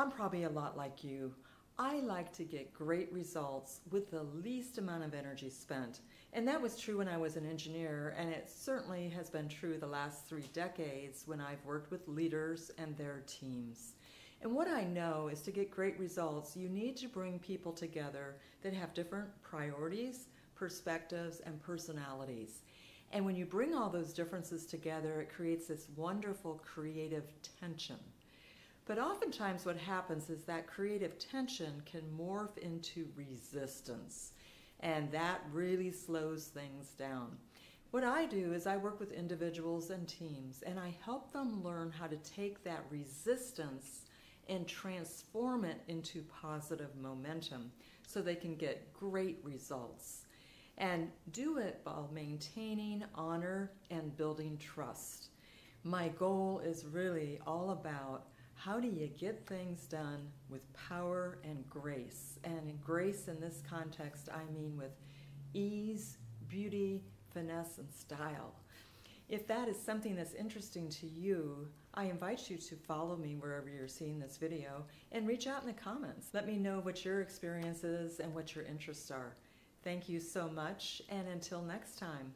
I'm probably a lot like you. I like to get great results with the least amount of energy spent. And that was true when I was an engineer, and it certainly has been true the last 3 decades when I've worked with leaders and their teams. And what I know is to get great results, you need to bring people together that have different priorities, perspectives, and personalities. And when you bring all those differences together, it creates this wonderful creative tension. But oftentimes what happens is that creative tension can morph into resistance, and that really slows things down. What I do is I work with individuals and teams, and I help them learn how to take that resistance and transform it into positive momentum so they can get great results. And do it while maintaining honor and building trust. My goal is really all about how do you get things done with power and grace. And in grace in this context, I mean with ease, beauty, finesse, and style. If that is something that's interesting to you, I invite you to follow me wherever you're seeing this video and reach out in the comments. Let me know what your experience is and what your interests are. Thank you so much, and until next time.